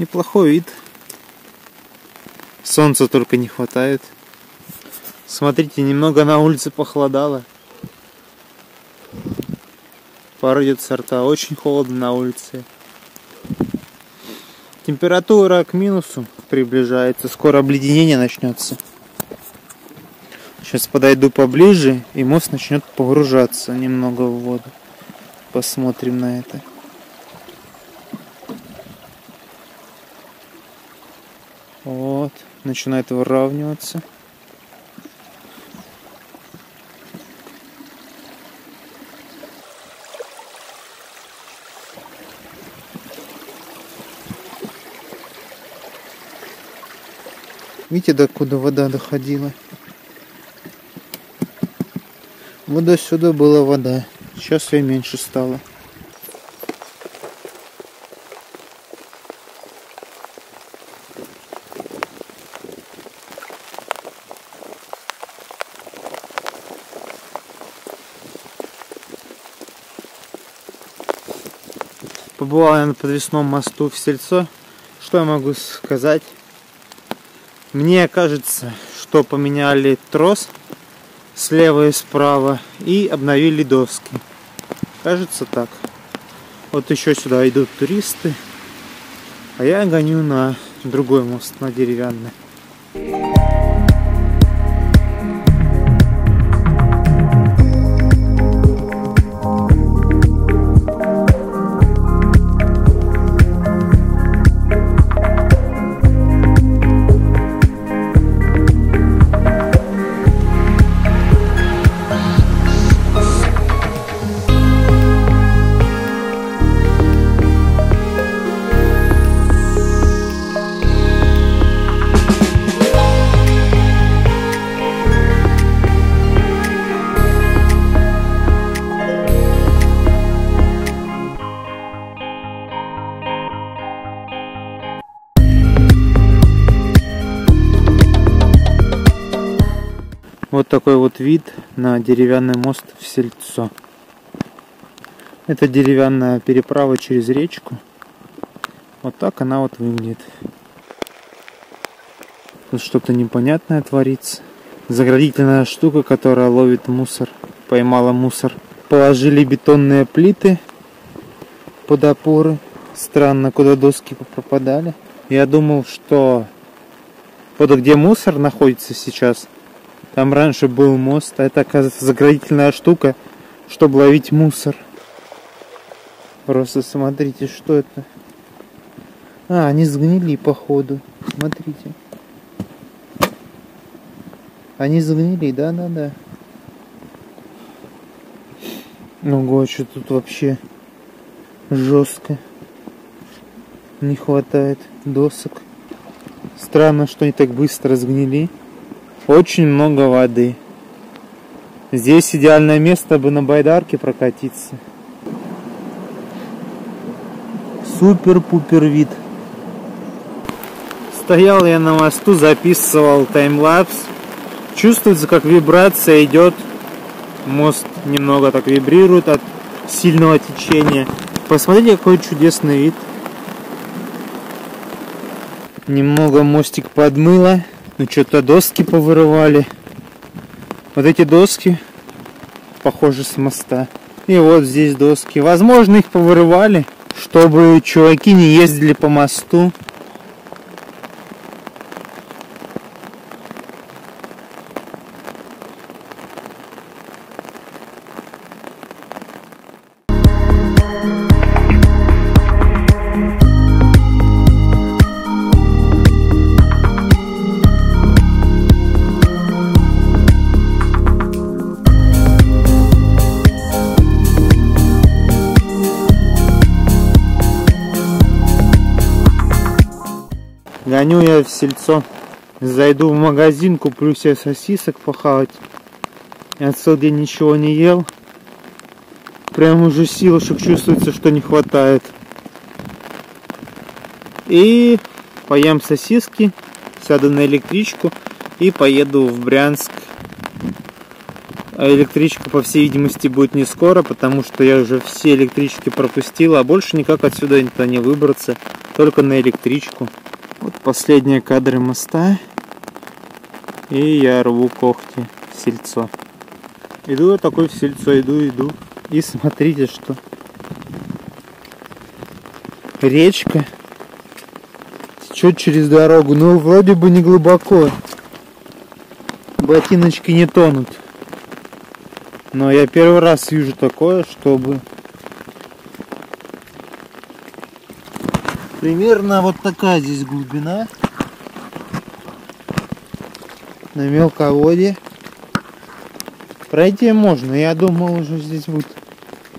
Неплохой вид. Солнца только не хватает. Смотрите, немного на улице похолодало. Пар идет со рта. Очень холодно на улице. Температура к минусу приближается. Скоро обледенение начнется. Сейчас подойду поближе, и мост начнет погружаться немного в воду. Посмотрим на это. Вот, начинает выравниваться. Видите, докуда вода доходила? Вот до сюда была вода. Сейчас ее меньше стало. Побывал я на подвесном мосту в Сельцо. Что я могу сказать? Мне кажется, что поменяли трос слева и справа и обновили доски. Кажется так. Вот еще сюда идут туристы, а я гоню на другой мост, на деревянный. Вот такой вот вид на деревянный мост в Сельцо. Это деревянная переправа через речку. Вот так она вот выглядит. Тут что-то непонятное творится. Заградительная штука, которая ловит мусор. Поймала мусор. Положили бетонные плиты под опоры. Странно, куда доски попадали. Я думал, что вот где мусор находится сейчас, там раньше был мост, а это, оказывается, заградительная штука, чтобы ловить мусор. Просто смотрите, что это. А, они сгнили, походу. Смотрите. Они сгнили, да-да-да. Ого, что тут вообще жестко. Не хватает досок. Странно, что они так быстро сгнили. Очень много воды. Здесь идеальное место бы на байдарке прокатиться. Супер-пупер вид. Стоял я на мосту, записывал таймлапс. Чувствуется, как вибрация идет. Мост немного так вибрирует от сильного течения. Посмотрите, какой чудесный вид. Немного мостик подмыло. Ну что-то доски повырывали. Вот эти доски похожи с моста. И вот здесь доски. Возможно, их повырывали, чтобы чуваки не ездили по мосту. Гоню я в Сельцо. Зайду в магазин, куплю себе сосисок похавать. Я целый день ничего не ел. Прям уже силушек чувствуется, что не хватает. И поем сосиски, сяду на электричку и поеду в Брянск. А электричка, по всей видимости, будет не скоро, потому что я уже все электрички пропустил, а больше никак отсюда не выбраться. только на электричку. Вот последние кадры моста. И я рву когти в Сельцо. Иду я такой в Сельцо, иду. И смотрите, что речка течет через дорогу. Ну, вроде бы не глубоко. Ботиночки не тонут. Но я первый раз вижу такое, чтобы примерно вот такая здесь глубина на мелководье. Пройти можно, я думал, уже здесь будет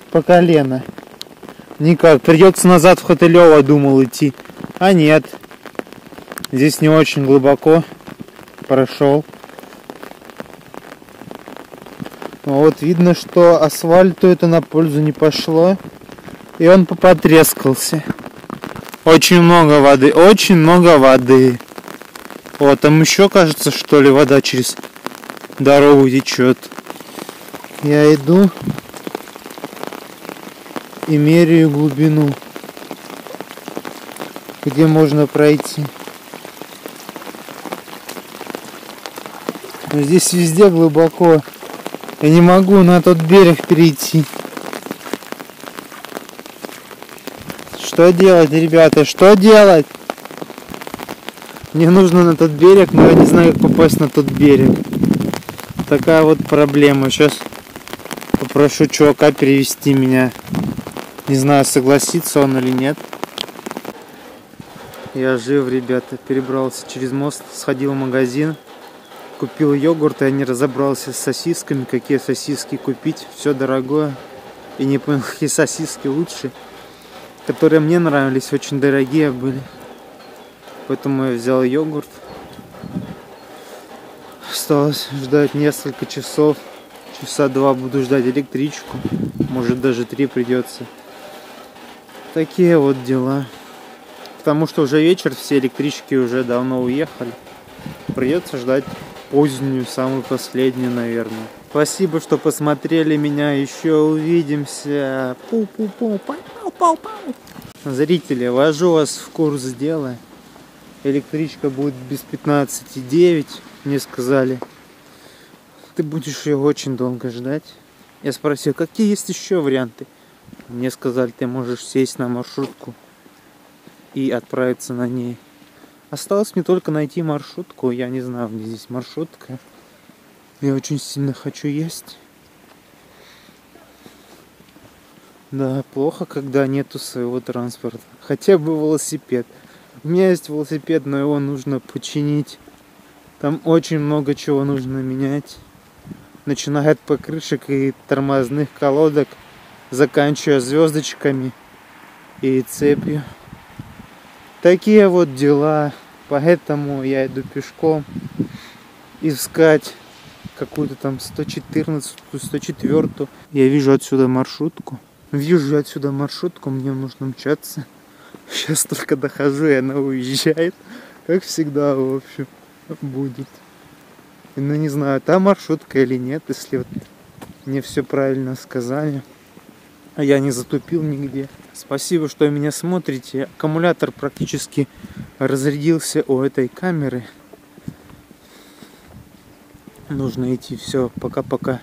по колено. Никак, придется назад в Хотылёво, думал, идти. А нет, здесь не очень глубоко, прошел. Вот видно, что асфальту это на пользу не пошло. И он попотрескался. Очень много воды, очень много воды. О, там еще, кажется, что ли, вода через дорогу течет. Я иду и меряю глубину, где можно пройти. Но здесь везде глубоко. Я не могу на тот берег перейти. Что делать, ребята? Что делать? Мне нужно на тот берег, но я не знаю, как попасть на тот берег. Такая вот проблема. Сейчас попрошу чувака перевести меня. Не знаю, согласится он или нет. Я жив, ребята. Перебрался через мост, сходил в магазин. Купил йогурт, и я не разобрался с сосисками, какие сосиски купить. Все дорогое. И не понял, какие сосиски лучше. Которые мне нравились, очень дорогие были. Поэтому я взял йогурт. Осталось ждать несколько часов. Часа два буду ждать электричку. Может, даже 3 придется. Такие вот дела. Потому что уже вечер, все электрички уже давно уехали. Придется ждать позднюю, самую последнюю, наверное. Спасибо, что посмотрели меня. Еще увидимся. Пу-пу-пу, пау-пау-пау. Зрители, ввожу вас в курс дела. Электричка будет без 15:09, мне сказали. Ты будешь ее очень долго ждать. Я спросил, какие есть еще варианты. Мне сказали, ты можешь сесть на маршрутку и отправиться на ней. Осталось мне только найти маршрутку. Я не знаю, где здесь маршрутка. Я очень сильно хочу есть. Да, плохо, когда нету своего транспорта. Хотя бы велосипед. У меня есть велосипед, но его нужно починить. Там очень много чего нужно менять. Начиная от покрышек и тормозных колодок, заканчивая звездочками и цепью. Такие вот дела, поэтому я иду пешком искать какую-то там 114-ю, 104-ю. Я вижу отсюда маршрутку. Мне нужно мчаться. Сейчас только дохожу, и она уезжает. Как всегда, в общем, будет. Ну, не знаю, та маршрутка или нет, если вот мне все правильно сказали. А я не затупил нигде. Спасибо, что меня смотрите. Аккумулятор практически разрядился у этой камеры. Нужно идти. Все, пока-пока.